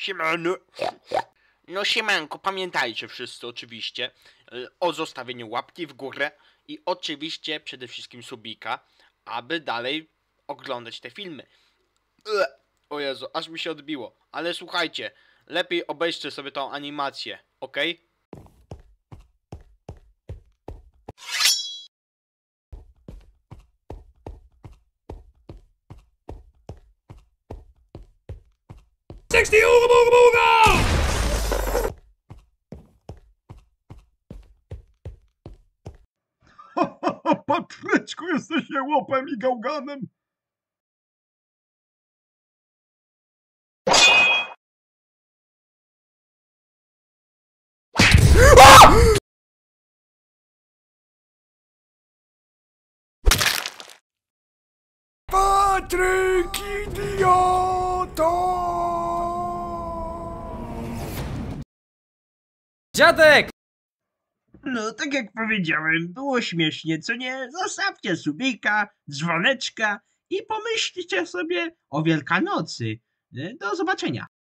Siemano. No siemanko, pamiętajcie wszyscy oczywiście o zostawieniu łapki w górę i oczywiście przede wszystkim subika, aby dalej oglądać te filmy. O Jezu, aż mi się odbiło. Ale słuchajcie, lepiej obejrzcie sobie tą animację, ok? Patryczku, jesteś jełopem i gałganem! Patryk, idioto! Dziadek! No, tak jak powiedziałem, było śmiesznie, co nie? Zostawcie subika, dzwoneczka i pomyślcie sobie o Wielkanocy. Do zobaczenia.